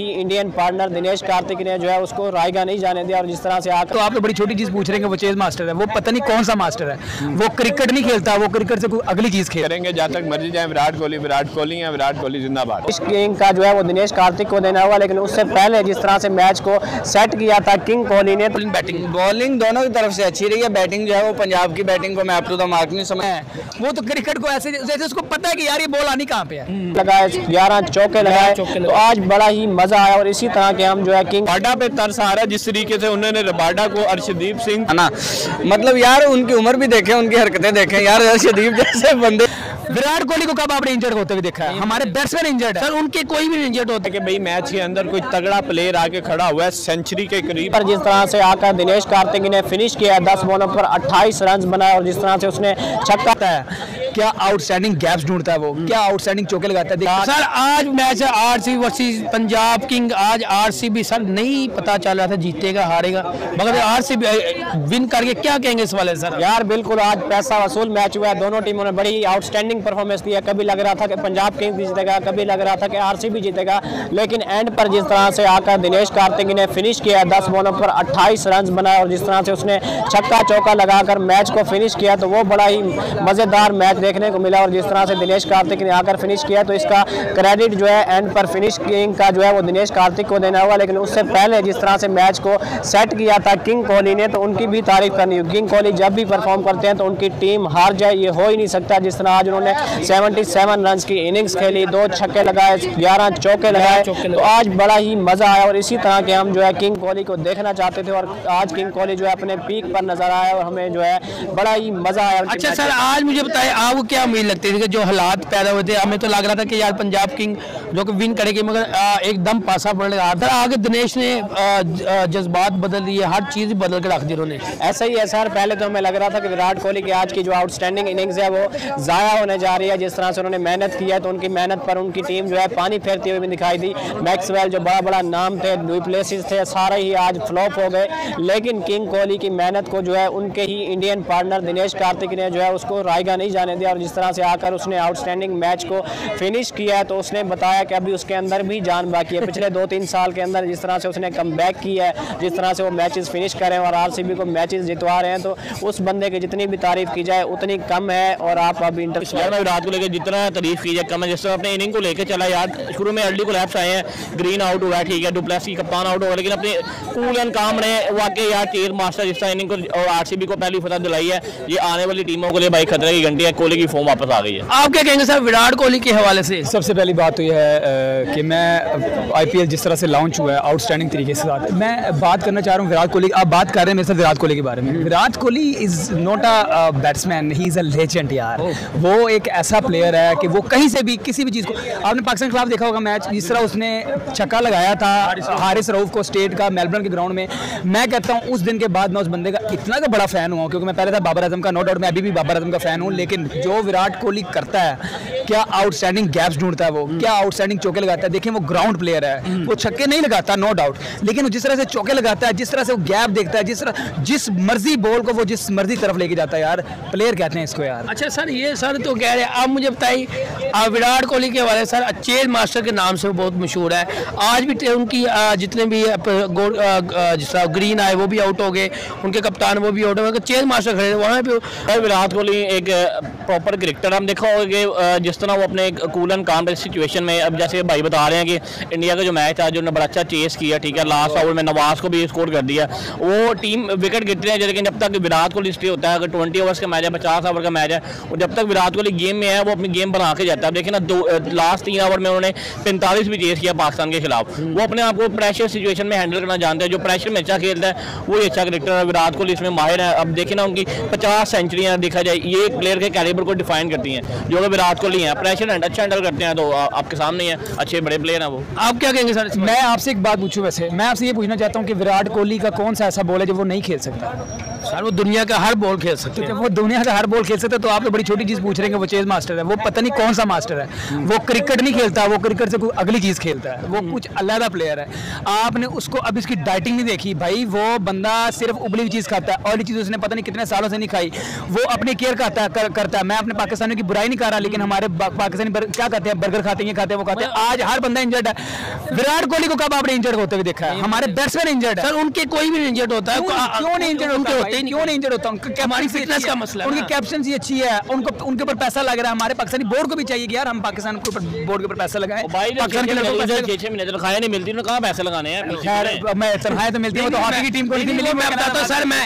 Indian partner Dinesh Karthik ने जो है उसको रायगा नहीं जाने दिया और जिस तरह से आकर तो आप तो बड़ी छोटी चीज पूछ रहे हैं कि वो चेज मास्टर है, वो पता नहीं कौन सा मास्टर है, वो क्रिकेट नहीं खेलता, वो क्रिकेट से कोई अगली चीज खेलेंगे। जहाँ तक मर्जी जाए विराट कोहली है, विराट कोहली जिंदाबाद। इस किंग का जो है वो दिनेश कार्तिक को देना हुआ, लेकिन उससे पहले जिस तरह से मैच को सेट किया था किंग कोहली ने, बैटिंग बॉलिंग दोनों की तरफ से अच्छी रही है। बैटिंग जो है वो पंजाब की बैटिंग को मैं अप टू द मार्क नहीं समझा, वो तो क्रिकेट को ऐसे जैसे उसको पता है कि यार ये बॉल आनी कहाँ पे है, लगाए 11 चौके लगाए। तो आज बड़ा ही मजा आया और इसी तरह के हम जो है किंग रबाडा पे तरस आ रहा है, जिस तरीके से उन्होंने रबाडा को अर्शदीप सिंह आना, मतलब यार उनकी उम्र भी देखें, उनकी हरकतें देखें, यार अर्शदीप जैसे बंदे। विराट कोहली को कब आपने इंजर्ड होते हुए देखा है? हमारे बैट्समैन इंजर्ड है सर, उनके कोई भी इंजर्ड होते कि भाई मैच के अंदर कोई तगड़ा प्लेयर आके खड़ा हुआ है सेंचुरी के करीब। पर जिस तरह से आकर दिनेश कार्तिक ने फिनिश किया 10 बॉलों पर 28 रन बनाए और जिस तरह से उसने छक्का है, क्या आउटस्टैंडिंग गैप्स ढूंढता है वो, क्या आउटस्टैंडिंग चौके लगाता है सर। आज मैच है RCB वर्सेस पंजाब किंग, आज RCB सर नहीं पता चल रहा था जीतेगा हारेगा, मगर RCB विन करके क्या कहेंगे इस वाले सर? यार बिल्कुल आज पैसा वसूल मैच हुआ है, दोनों टीमों ने बड़ी आउटस्टैंडिंग परफॉर्मेंस दिया। कभी लग रहा था कि पंजाब किंग्स जीतेगा, कभी लग रहा था कि RCB जीतेगा, लेकिन एंड पर जिस तरह से आकर दिनेश कार्तिक ने फिनिश किया 10 बॉलों पर 28 रन बनाए और जिस तरह से उसने छक्का चौका लगाकर मैच को फिनिश किया, तो वो बड़ा ही मज़ेदार मैच देखने को मिला। और जिस तरह से दिनेश कार्तिक ने आकर फिनिश किया, तो इसका क्रेडिट जो है एंड पर फिनिश किंग का जो है वो दिनेश कार्तिक को देना हुआ, लेकिन उससे पहले जिस तरह से मैच को सेट किया था किंग कोहली ने, तो उनकी भी तारीफ करनी होगी। किंग कोहली जब भी परफॉर्म करते हैं तो उनकी टीम हार जाए ये हो ही नहीं सकता। जिस तरह आज उन्होंने 77 रन की इनिंग्स खेली, 2 छक्के लगाए, 11 चौके लगाए, तो आज बड़ा ही मजा आया और इसी तरह के हम जो है किंग कोहली को देखना चाहते थे और आज किंग कोहली जो है अपने पीक पर नजर आया और हमें जो है बड़ा ही मजा आया। अच्छा सर, आज मुझे बताएं आपको क्या उम्मीद लगती थी कि जो हालात पैदा हुए थे, हमें तो लग रहा था कि यार पंजाब किंग जो कि विन करेगी, मगर एकदम पासा पड़ रहा था। आगे दिनेश ने जज्बात बदल दिए, हर चीज बदल के रख दी उन्होंने। ऐसा ही है सर, पहले तो हमें लग रहा था कि विराट कोहली की आज की जो आउटस्टैंडिंग इनिंग्स है वो ज़ाया होने जा रही है। जिस तरह से उन्होंने मेहनत की है तो उनकी मेहनत पर उनकी टीम जो है पानी फेरती हुई भी दिखाई दी। मैक्सवेल जो बड़ा बड़ा नाम थे, डुप्लेसिस थे, सारे ही आज फ्लॉप हो गए, लेकिन किंग कोहली की मेहनत को जो है उनके ही इंडियन पार्टनर दिनेश कार्तिक ने जो है उसको रायगा नहीं जाने दिया और जिस तरह से आकर उसने आउटस्टैंडिंग मैच को फिनिश किया है, तो उसने बताया कि अभी उसके अंदर भी जान बाकी है। पिछले 2-3 साल के अंदर जिस तरह से उसने कमबैक किया है, जिस तरह से वो मैचेस फिनिश कर रहे हैं और RCB को मैचेस जितवा रहे हैं, तो उस बंदे की जितनी भी तारीफ की जाए उतनी कम है। और आप अभी विराट को लेकर जितना तारीफ की जाए कम है। जिस तरह अपने इनिंग को लेकर चला, याद शुरू में अर्ली कोलैप्स आए हैं, ग्रीन आउट हुआ, ठीक है, डुप्लेसी कप्तान आउट हुआ, लेकिन अपने कूल एंड काम रहे। वाकई यार चेज मास्टर जिस तरह इनिंग को और RCB को पहली फतह दिलाई है, ये आने वाली टीमों के लिए भाई खतरे की घंटी है। कोहली की फॉर्म वापस आ गई है। आप क्या कहेंगे सर विराट कोहली के हवाले से? सबसे पहली बात तो यह है कि मैं IPL जिस तरह से लॉन्च हुआ है आउटस्टैंडिंग तरीके से, साथ मैं बात करना चाह रहा हूँ विराट कोहली। आप बात कर रहे हैं मेरे साथ विराट कोहली के बारे में। Virat Kohli is not a batsman, he is a legend यार। वो एक ऐसा प्लेयर है कि वो कहीं से भी किसी भी चीज़ को, आपने पाकिस्तान के खिलाफ देखा होगा मैच, जिस तरह उसने छक्का लगाया था हारिस रऊफ को स्टेट का मेलबर्न के ग्राउंड में। मैं कहता हूँ उस दिन के बाद मैं उस बंदे का इतना का बड़ा फ़ैन हुआ, क्योंकि मैं पहले था बाबर आजम का, नो डाउट मैं अभी भी बाबर आजम का फ़ैन हूँ, लेकिन जो विराट कोहली करता है, क्या आउटस्टैंडिंग गैप्स ढूंढता है वो, क्या आउटस्टैंडिंग चौके लगाता है। देखिए वो ग्राउंड प्लेयर है, वो छक्के नहीं लगाता नो डाउट, लेकिन जिस तरह से चौके लगाता है, जिस तरह से वो गैप देखता है, जिस मर्जी बॉल को वो जिस मर्जी तरफ लेके जाता है, यार प्लेयर कहते हैं इसको यार। अच्छा सर, ये सर तो कह रहे हैं, आप मुझे बताइए आप विराट कोहली के हवाले सर चेज मास्टर के नाम से वो बहुत मशहूर है। आज भी उनकी जितने भी जिस तरह ग्रीन आए वो भी आउट हो गए, उनके कप्तान वो भी आउट हो गए, चेज मास्टर खड़े वहाँ पे। विराट कोहली एक प्रॉपर क्रिकेटर, हम देखा होगा जिस तरह वो अपने कूल एंड काम सिचुएशन में, अब जैसे भाई बता रहे हैं कि इंडिया का जो मैच था जो उन्होंने बड़ा अच्छा चेस किया, ठीक है, लास्ट ओवर में नवाज को भी स्कोर कर दिया, वो टीम विकेट गिरते हैं, लेकिन जब तक विराट कोहली स्टे होता है, अगर 20 ओवर्स का मैच है, 50 ओवर का मैच है, और जब तक विराट कोहली गेम में है वो अपनी गेम बना के जाता है। देखिए ना, लास्ट 3 ओवर में उन्होंने 45 भी चेस किया पाकिस्तान के खिलाफ। वो अपने आप को प्रेशर सिचुएशन में हैंडल करना जानते हैं, जो प्रेशर में अच्छा खेलता है वो ही अच्छा क्रिकेटर है। विराट कोहली इसमें माहिर है। अब देखिए ना, उनकी 50 सेंचुरियाँ देखा जाए, ये एक प्लेयर के कैलिबर को डिफाइन करती हैं, जो कि विराट कोहली हैं। प्रेशर अच्छा हैंडल करते हैं, तो आपके सामने है अच्छे बड़े प्लेयर हैं वो। आप क्या कहेंगे सर? मैं आपसे एक बात पूछूँ, वैसे मैं आपसे ये पूछना चाहता हूँ कि विराट कोहली का कौन सा ऐसा बॉल है जो वो नहीं खेल सकता? सर वो दुनिया का हर बॉल खेल सकते हैं, वो दुनिया का हर बॉल खेल सकते हैं। तो आप तो बड़ी छोटी चीज़ पूछ रहे हैं कि वो चेज मास्टर है, वो पता नहीं कौन सा मास्टर है। वो क्रिकेट नहीं खेलता, वो क्रिकेट से कोई अगली चीज़ खेलता है, वो कुछ अलग प्लेयर है। आपने उसको अब इसकी डाइटिंग नहीं देखी भाई, वो बंदा सिर्फ उबली हुई चीज़ खाता है, ऑयली चीज़ उसने पता नहीं कितने सालों से नहीं खाई। वो अपनी केयर करता है। मैं अपने पाकिस्तानियों की बुराई नहीं कर रहा, लेकिन हमारे पाकिस्तानी क्या कहते हैं, बर्गर खाते हैं, खाते हैं, वो खाते हैं। आज हर बंदा इंजर्ड है। विराट कोहली को कब आपने इंजर्ड होते हुए देखा है? हमारे बैट्समैन इंजर्ड है, उनके कोई भी इंजर्ड होता है। क्यों नहीं इंजर्ड होते हैं? क्यों नहीं इंजर्ड होता? हमारी फिटनेस का मसला है, उनकी कैप्टनसी अच्छी है, उनको उनके ऊपर पैसा लग रहा है। हमारे पाकिस्तानी बोर्ड को भी चाहिए कि यार हम पाकिस्तान के ऊपर बोर्ड के ऊपर पैसा लगाएं। तनख्वाहें नहीं मिलती, कहाँ पैसे लगाने हैं? मैं तनख्वाहें तो मिलती है, तो हॉकी की टीम को नहीं मिली। मैं बताता हूँ सर, मैं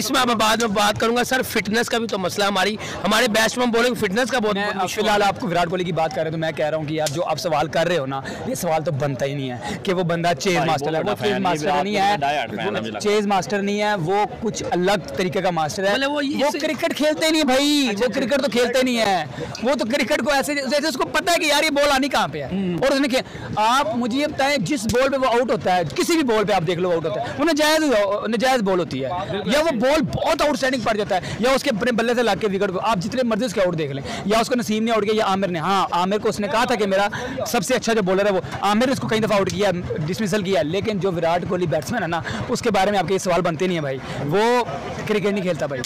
इसमें बाद में बात करूंगा। सर फिटनेस का भी तो मसला हमारी, हमारे बैट्समैन बॉलिंग फिटनेस का बहुत। फिलहाल आपको विराट कोहली की बात कर रहे हो तो मैं कह रहा हूँ कि यार जो आप सवाल कर रहे हो ना, ये सवाल तो बनता ही नहीं है कि वो बंदा चेज मास्टर है। वो चेज मास्टर नहीं है, चेज मास्टर नहीं है, वो कुछ अलग तरीके का मास्टर है। वो क्रिकेट खेलते नहीं भाई, वो क्रिकेट तो खेलते नहीं है, वो तो क्रिकेट को ऐसे जैसे उसको पता है कि यार ये बॉल आनी कहाँ पे है। और उसने आप मुझे ये बताएं, जिस बॉल पे वो आउट होता है, किसी भी बॉल पे आप देख लो आउट होता है, वो नजायज बॉल होती है, या वो बॉल बहुत आउटस्टैंडिंग पड़ जाता है, या उसके बल्ले से लाके विकेट। आप जितने मर्जी उसके आउट देख लें, या उसको नसीम ने आउट किया, या आमिर ने। हाँ, आमिर को उसने कहा था कि मेरा सबसे अच्छा जो बॉलर है वो आमिर ने, उसको कई दफ़ा आउट किया, डिसमिसल किया। लेकिन जो विराट कोहली बैट्समैन है ना, उसके बारे में आपके ये सवाल बनते नहीं है भाई। वो क्रिकेट नहीं खेलता भाई,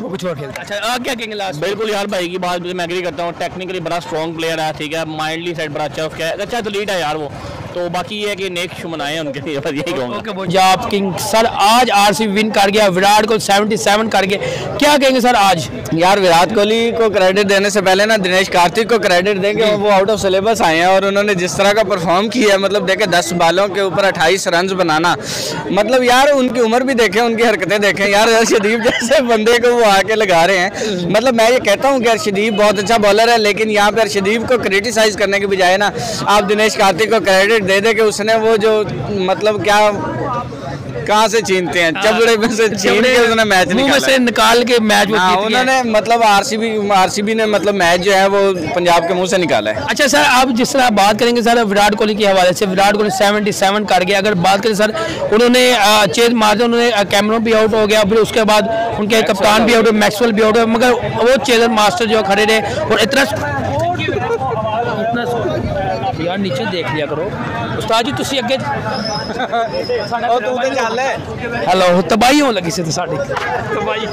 वो कुछ और खेलता। अच्छा क्या कहेंगे लास्ट? बिल्कुल यार भाई की बात मैं एग्री करता हूँ। टेक्निकली बड़ा स्ट्रॉन्ग प्लेयर है, ठीक है, माइंडली सेट बड़ा अच्छा, उसका अच्छा एथलीट है यार वो। तो बाकी ये है कि नेक शुमन आए उनके लिए, बस यही कहूँगा। पंजाब किंग सर आज आरसीबी विन कर गया, विराट को 77 कर गया, क्या कहेंगे सर आज? यार विराट कोहली को क्रेडिट देने से पहले ना दिनेश कार्तिक को क्रेडिट देंगे, वो आउट ऑफ सिलेबस आए हैं और उन्होंने जिस तरह का परफॉर्म किया है, मतलब देखे 10 बालों के ऊपर 28 रन बनाना, मतलब यार उनकी उम्र भी देखें, उनकी हरकतें देखें, यार अर्शदीप जैसे बंदे को वो आके लगा रहे हैं। मतलब मैं ये कहता हूँ कि अर्शदीप बहुत अच्छा बॉलर है, लेकिन यहाँ पर अर्शदीप को क्रिटिसाइज करने के बजाय ना आप दिनेश कार्तिक को क्रेडिट दे दे कि उसने वो जो मतलब क्या कहाँ से छीनते हैं, चबड़े में से छीन के उसने मैच निकाल के मैच उन्होंने मतलब आरसीबी ने मतलब मैच जो है वो पंजाब के मुंह से निकाला है। अच्छा सर आप जिस तरह बात करेंगे सर विराट कोहली के हवाले से, विराट कोहली 77 कर गया। अगर बात करें सर उन्होंने चेज मारे, उन्होंने कैमरों भी आउट हो गया, फिर उसके बाद उनके कप्तान भी आउट हुए, मैक्सवेल भी आउट हुए, मगर वो चेज मास्टर जो खड़े रहे। और यार नीचे देख लिया करो उस्ताद जी, तुसी अगे हेलो तबाही हो लगी सी, तो साडी तबाही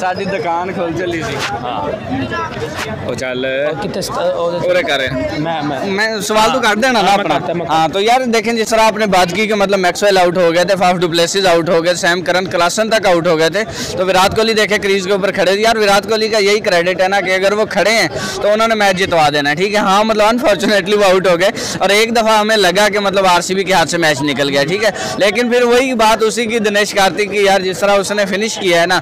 साडी दुकान खोल चली सी। हां ओ चल पूरे कर मैं सवाल तो कर देना ना अपना। हां तो यार देखें जिस तरह आपने बात की कि मतलब मैक्सवेल आउट हो गए थे, फाफ डुप्लेसिस आउट हो गए, सैम करन क्लासन तक आउट हो गए थे, तो विराट कोहली देखे क्रीज के ऊपर खड़े थे। यार विराट कोहली का यही क्रेडिट है ना कि अगर वो खड़े हैं तो उन्होंने मैच जितवा देना है, ठीक है। हाँ मतलब अनफॉर्चुनेटली वो आउट हो गए और एक दफा हमें लगा कि मतलब आरसीबी के हाथ से मैच निकल गया, ठीक है। लेकिन फिर वही बात उसी की दिनेश कार्तिक की, यार जिस तरह उसने फिनिश किया है ना,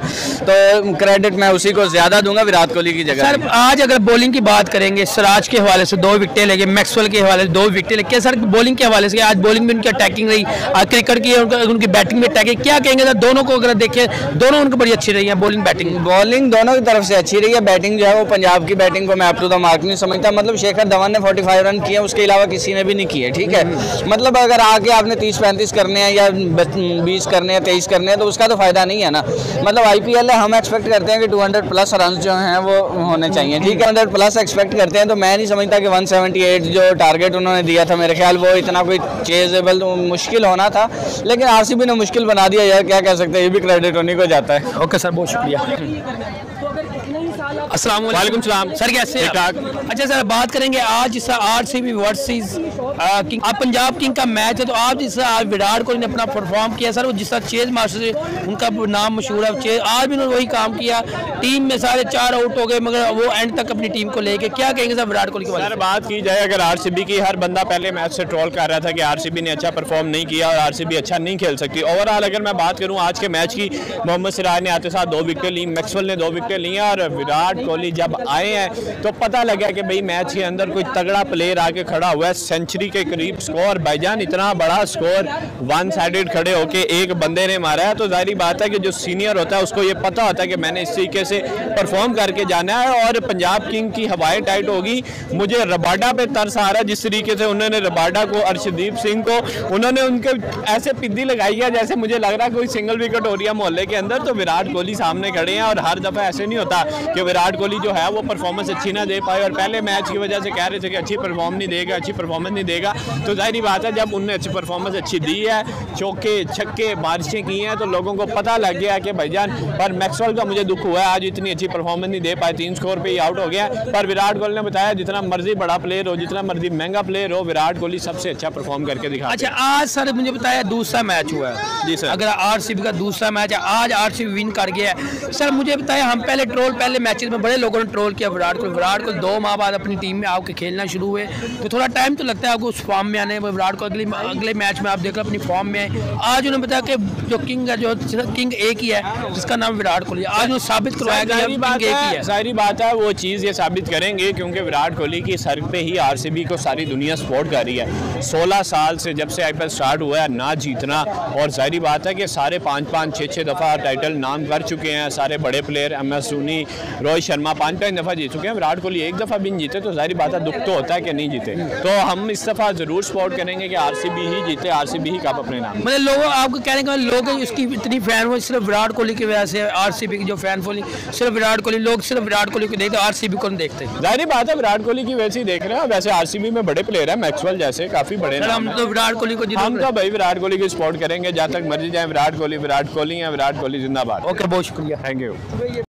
तो क्रेडिट मैं उसी को ज्यादा दूंगा विराट कोहली की जगह। सर आज अगर बॉलिंग की बात करेंगे, सिराज के हवाले से 2 विकेटें लगे, मैक्सवेल के हवाले से 2 विकेटें लगे, सर बॉलिंग के हवाले से आज बॉलिंग में उनकी अटैकिंग रही, क्रिकेट की उनकी बैटिंग में अटैकिंग, क्या कहेंगे सर? दोनों को अगर देखें, दोनों उनकी बड़ी अच्छी रही है, बॉलिंग बैटिंग, बॉलिंग दोनों की तरफ से अच्छी रही है। बैटिंग जो है वो पंजाब की बैटिंग को मैं अप टू द मार्क नहीं समझता, मतलब शिखर धवन ने 45 रन किए, उसके अलावा किसी ने भी नहीं किया, ठीक है। मतलब अगर आगे आपने 30-35 करने हैं या 20 करने हैं, 23 करने हैं, तो उसका तो फायदा नहीं है ना। मतलब IPL है, हम एक्सपेक्ट करते हैं कि 200+ रन जो हैं वो होने चाहिए, ठीक है, 200+ एक्सपेक्ट करते हैं। तो मैं नहीं समझता कि 178 जो टारगेट उन्होंने दिया था, मेरे ख्याल वो इतना कोई चेजेबल तो मुश्किल होना था, लेकिन आरसीबी ने मुश्किल बना दिया, यार क्या कह सकते हैं, ये भी क्रेडिट होने को जाता है। ओके सर बहुत शुक्रिया। अस्सलाम वालेकुम सर कैसे? अच्छा सर बात करेंगे आज जिस आरसीबी वर्सेस किंग, आप पंजाब किंग का मैच है, तो आप जिस आज विराट कोहली ने अपना परफॉर्म किया सर, वो जिस चेज मास्टर उनका नाम मशहूर है, चेज आज भी उन्होंने वही काम किया, टीम में सारे 4 आउट हो गए, मगर वो एंड तक अपनी टीम को लेके, क्या कहेंगे सर विराट कोहली के बारे में? बात की जाए अगर आरसीबी की, हर बंदा पहले मैच से ट्रोल कर रहा था कि आरसीबी ने अच्छा परफॉर्म नहीं किया और आरसीबी अच्छा नहीं खेल सकती। ओवरऑल अगर मैं बात करूँ आज के मैच की, मोहम्मद सिराज ने आते साथ 2 विकेटें ली, मैक्सवेल ने 2 विकेटें ली और विराट कोहली जब आए हैं तो पता लगा कि भाई मैच के अंदर कोई तगड़ा प्लेयर आके खड़ा हुआ है, सेंचुरी के करीब स्कोर। भाईजान इतना बड़ा स्कोर वन साइडेड खड़े होके एक बंदे ने मारा है, तो जाहिर बात है कि जो सीनियर होता है उसको ये पता होता है कि मैंने इस तरीके से परफॉर्म करके जाना है और पंजाब किंग की हवाएं टाइट होगी। मुझे रबाडा पे तरस आ रहा है जिस तरीके से उन्होंने रबाडा को, अर्शदीप सिंह को, उन्होंने उनके ऐसे पिद्दी लगाई है जैसे मुझे लग रहा है कोई सिंगल विकेट हो रही है मोहल्ले के अंदर। तो विराट कोहली सामने खड़े हैं और हर दफ़ा ऐसे नहीं होता कि विराट कोहली जो है वो परफॉर्मेंस अच्छी ना दे पाए, और पहले मैच की वजह से कह रहे थे कि अच्छी परफॉर्मेंस नहीं देगा। तो जाहिर बात है जब उनने अच्छी परफॉर्मेंस अच्छी दी है, चौके छक्के बारिशें की हैं, तो लोगों को पता लग गया कि भाईजान। पर मैक्सवेल का मुझे दुख हुआ है, आज इतनी अच्छी परफॉर्मेंस नहीं दे पाए, 3 स्कोर पर ही आउट हो गया। पर विराट कोहली ने बताया जितना मर्जी बड़ा प्लेयर हो, जितना मर्जी महंगा प्लेयर हो, विराट कोहली सबसे अच्छा परफॉर्म करके दिखा। अच्छा, आज सर मुझे बताया दूसरा मैच हुआ है जी सर, अगर आरसीबी का दूसरा मैच है, आज आरसीबी विन कर गया है। सर मुझे बताया, हम पहले मैचेस में बड़े लोगों ने ट्रोल किया विराट कोहली 2 माह बाद अपनी टीम में आके खेलना शुरू हुए, तो थोड़ा टाइम तो लगता है आपको उस फॉर्म में आने। विराट कोहली अगले मैच में आप देख रहे अपनी फॉर्म में आए। आज उन्होंने बताया कि जो किंग एक ही है जिसका नाम विराट कोहली, आज उन्होंने साबित करवाया गया। सारी बात है वो चीज़ ये साबित करेंगे क्योंकि विराट कोहली की सर पे ही आरसीबी को सारी दुनिया सपोर्ट कर रही है। 16 साल से जब से आईपीएल स्टार्ट हुआ है ना जीतना, और जाहिर बात है कि सारे 5-5, 6-6 दफ़ा टाइटल नाम कर चुके हैं। सारे बड़े प्लेयर MS धोनी, रोहित शर्मा 5-5 दफ़ा जीत चुके हैं, विराट कोहली एक दफ़ा भी नहीं जीते। तो जाहिर बात है दुख तो होता है कि नहीं जीते, तो हम इस दफ़ा ज़रूर सपोर्ट करेंगे कि आरसीबी ही जीते, आरसीबी ही कप अपने नाम। मतलब लोग आपको कह रहे हैं, लोग उसकी इतनी फैन हो सिर्फ विराट कोहली की वजह से, आरसीबी की जो फैन फॉलोइंग सिर्फ विराट कोहली, लोग सिर्फ विराट कोहली को देखते, आरसीबी को नहीं देखते। जाहिर बात है विराट कोहली की वजह से देख रहे हैं। वैसे आरसीबी में बड़े प्लेयर है, मैक्सवेल जैसे काफ़ी बड़े, हम तो विराट कोहली को, हम तो भाई विराट कोहली की सपोर्ट करेंगे जहाँ तक मर्जी जाए। विराट कोहली है, विराट कोहली जिंदाबाद। ओके, बहुत शुक्रिया, थैंक यू।